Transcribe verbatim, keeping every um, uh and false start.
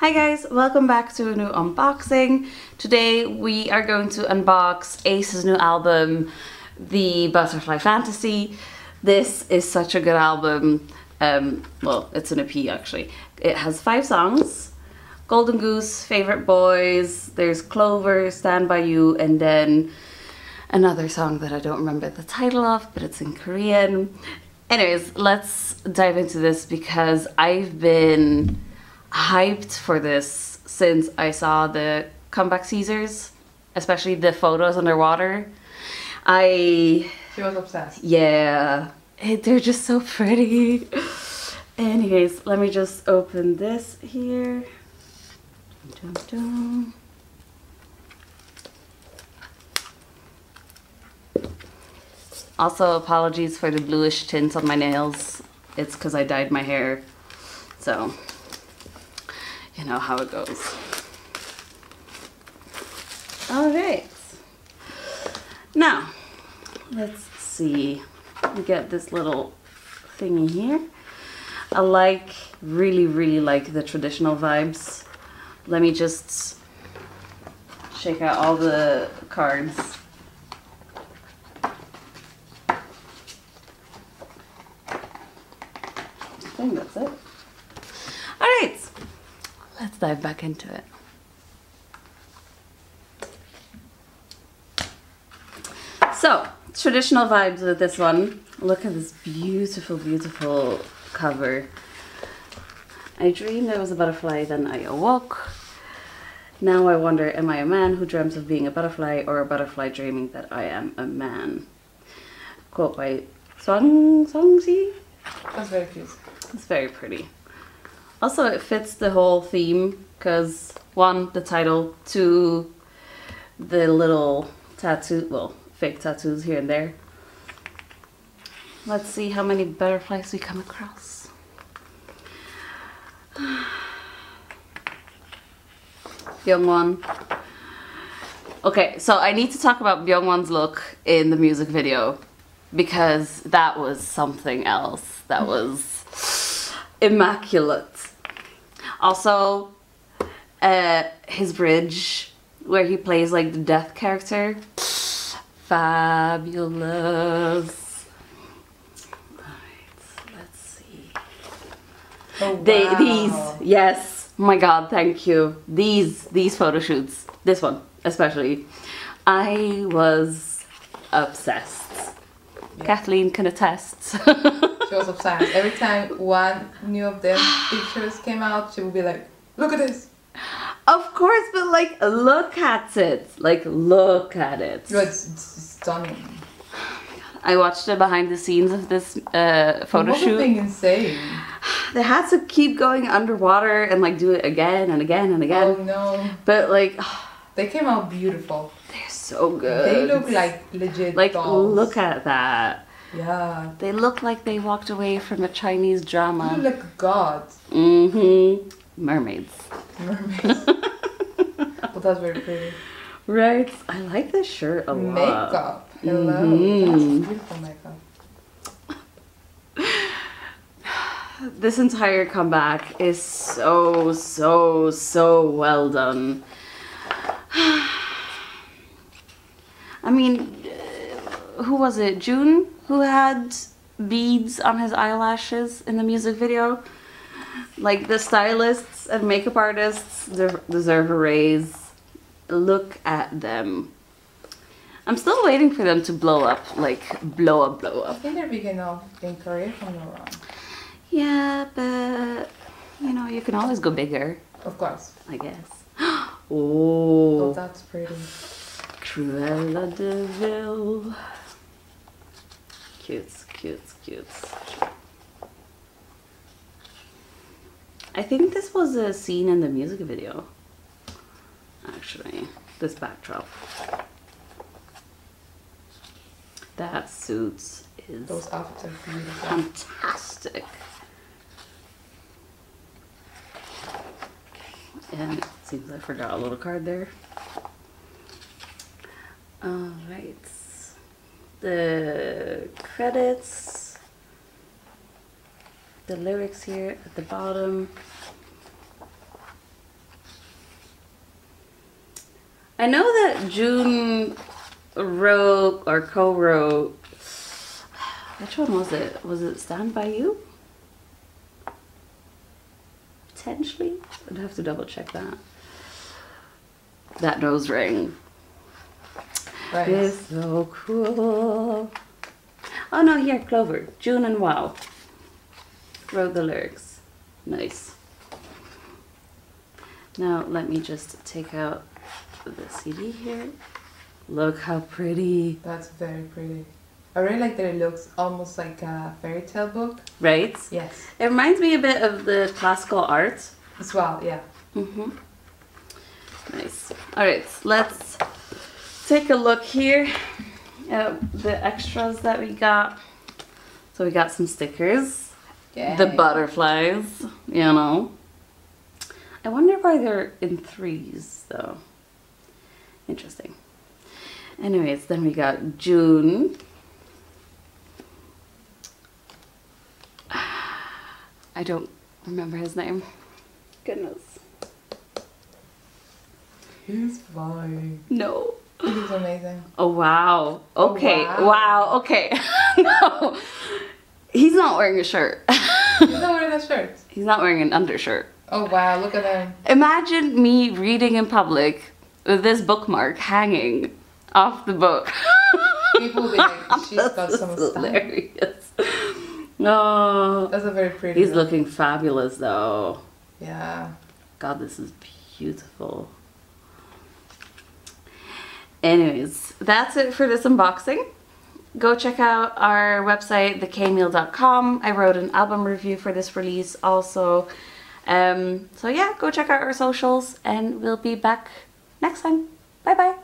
Hi guys, welcome back to a new unboxing. Today we are going to unbox A C E's new album, The Butterfly Phantom. This is such a good album. Um, well, it's an E P actually. It has five songs. Golden Goose, Favorite Boys, there's Clover, Stand By You, and then another song that I don't remember the title of, but it's in Korean. Anyways, let's dive into this because I've been hyped for this since I saw the comeback teasers, especially the photos underwater. I she was obsessed. Yeah, it, they're just so pretty. Anyways, let me just open this here. Dun, dun. Also, apologies for the bluish tints on my nails. It's because I dyed my hair, so. You know how it goes. All right. Now, let's see. We get this little thingy here. I like, really, really like the traditional vibes. Let me just shake out all the cards. I think that's it. All right. Let's dive back into it. So, traditional vibes with this one. Look at this beautiful, beautiful cover. I dreamed I was a butterfly, then I awoke. Now I wonder, am I a man who dreams of being a butterfly, or a butterfly dreaming that I am a man? Quote by Song Songzi. That's very cute. It's very pretty. Also, it fits the whole theme because one, the title, two, the little tattoo, well, fake tattoos here and there. Let's see how many butterflies we come across. Byungwan. Okay, so I need to talk about Byungwan's look in the music video because that was something else. That was immaculate. Also, uh, his bridge, where he plays like the death character, fabulous. Alright, let's see. Oh, wow. They, these, yes, my god, thank you. These, these photo shoots, this one especially, I was obsessed. Yeah. Kathleen can attest. She was obsessed. Every time one new of them pictures came out, she would be like, look at this. Of course, but like, look at it. Like, look at it. It's, it's stunning. Oh my god. I watched the behind the scenes of this uh, photo shoot. What a thing, insane. They had to keep going underwater and like do it again and again and again. Oh no. But like... They came out beautiful. They're so good. They look like legit Like, dolls. Look at that. Yeah. They look like they walked away from a Chinese drama. You look gods. Mm-hmm. Mermaids. Mermaids. Well, that's very pretty. Right. I like this shirt a lot. Makeup. Hello. Mm-hmm. That's beautiful makeup. This entire comeback is so, so, so well done. I mean, who was it? June? Who had beads on his eyelashes in the music video. Like, the stylists and makeup artists de deserve a raise. Look at them. I'm still waiting for them to blow up, like blow up, blow up. I think they're big enough in Korea from around. Yeah, but you know, you can always go bigger. Of course. I guess. Oh, oh, that's pretty. Cruella de Vil. Cute, cute, cute. I think this was a scene in the music video. Actually, this backdrop. That suit is Those outfits are fantastic. And it seems I forgot a little card there. All right. The credits, the lyrics here at the bottom. I know that June wrote or co-wrote, which one was it? Was it Stand By You? Potentially? I'd have to double check that. That nose ring. Right. It's so cool. Oh no, here, Clover. June and Wow wrote the lyrics. Nice. Now let me just take out the C D here. Look how pretty. That's very pretty. I really like that it looks almost like a fairy tale book. Right? Yes. It reminds me a bit of the classical arts. As well, yeah. Mm-hmm. Nice. Alright, let's take a look here at the extras that we got. So we got some stickers. Yay. The butterflies, you know. I wonder why they're in threes though. Interesting. Anyways, then we got June. I don't remember his name. Goodness. He's fine. No. He's amazing. Oh, wow. Okay. Oh, wow. wow. Okay. No. He's not wearing a shirt. He's not wearing a shirt. He's not wearing an undershirt. Oh, wow. Look at him. Imagine me reading in public with this bookmark hanging off the book. People will be like, she's got some hilarious. No. That's a very pretty. He's one. Looking fabulous, though. Yeah. God, this is beautiful. Anyways, that's it for this unboxing. Go check out our website, the k meal dot com. I wrote an album review for this release also. Um, so yeah, go check out our socials and we'll be back next time. Bye bye.